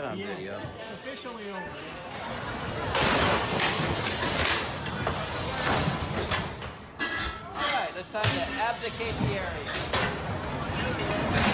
that on video. It's officially over. All right, it's time to abdicate the area.